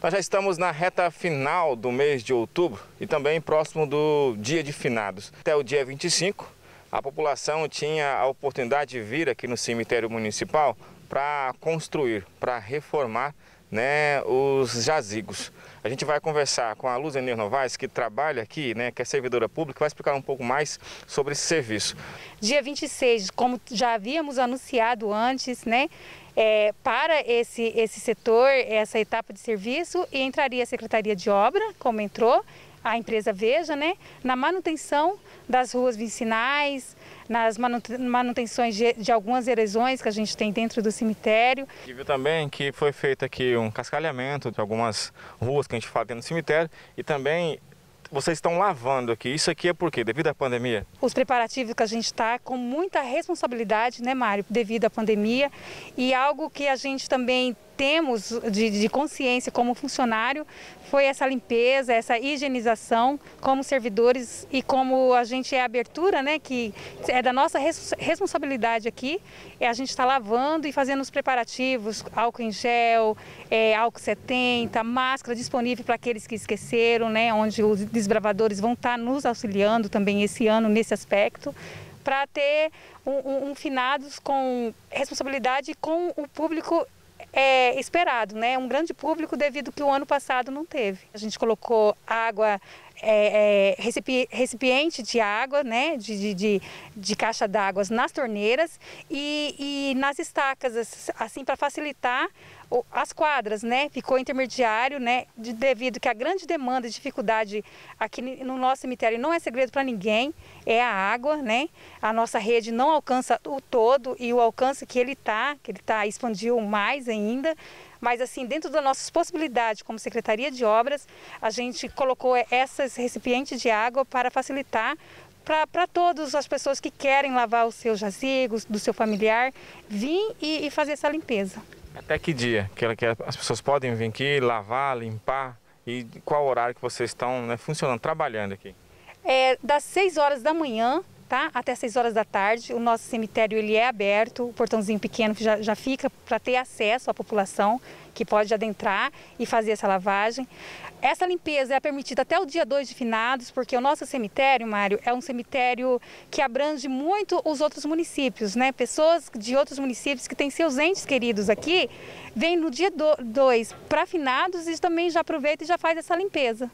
Nós já estamos na reta final do mês de outubro e também próximo do Dia de Finados. Até o dia 25, a população tinha a oportunidade de vir aqui no cemitério municipal para construir, para reformar, né, os jazigos. A gente vai conversar com a Luz Enir Novaes, que trabalha aqui, né, que é servidora pública, vai explicar um pouco mais sobre esse serviço. Dia 26, como já havíamos anunciado antes, né, para esse setor, essa etapa de serviço, entraria a Secretaria de Obra, como entrou a empresa Veja, né, na manutenção das ruas vicinais, nas manutenções de algumas erosões que a gente tem dentro do cemitério. E viu também que foi feito aqui um cascalhamento de algumas ruas que a gente fala dentro do cemitério e também vocês estão lavando aqui. Isso aqui é por quê? Devido à pandemia? Os preparativos que a gente está com muita responsabilidade, né, Mário, devido à pandemia, e algo que a gente também temos de consciência como funcionário foi essa limpeza, essa higienização como servidores e como a gente é a abertura, né, que é da nossa responsabilidade aqui, é a gente está lavando e fazendo os preparativos, álcool em gel, álcool 70, máscara disponível para aqueles que esqueceram, né, onde os desbravadores vão estar nos auxiliando também esse ano nesse aspecto, para ter um finados com responsabilidade com o público esperado, né? Um grande público devido que o ano passado não teve. A gente colocou água, recipiente de água, né? De caixa d'água nas torneiras e nas estacas, assim, para facilitar as quadras, né? Ficou intermediário, né? Devido que a grande demanda e dificuldade aqui no nosso cemitério não é segredo para ninguém, é a água, né? A nossa rede não alcança o todo e o alcance que ele tá expandiu mais ainda. Mas assim, dentro das nossas possibilidades como Secretaria de Obras, a gente colocou esses recipientes de água para facilitar para todas as pessoas que querem lavar os seus jazigos, do seu familiar, vir e fazer essa limpeza. Até que dia que as pessoas podem vir aqui, lavar, limpar, e qual horário que vocês estão, né, funcionando, trabalhando aqui? Das 6 horas da manhã, tá, até as 6 horas da tarde, o nosso cemitério ele é aberto, o portãozinho pequeno já fica para ter acesso à população que pode adentrar e fazer essa lavagem. Essa limpeza é permitida até o dia 2 de finados, porque o nosso cemitério, Mário, é um cemitério que abrange muito os outros municípios, né? Pessoas de outros municípios que têm seus entes queridos aqui, vêm no dia 2 para finados e também já aproveita e já faz essa limpeza.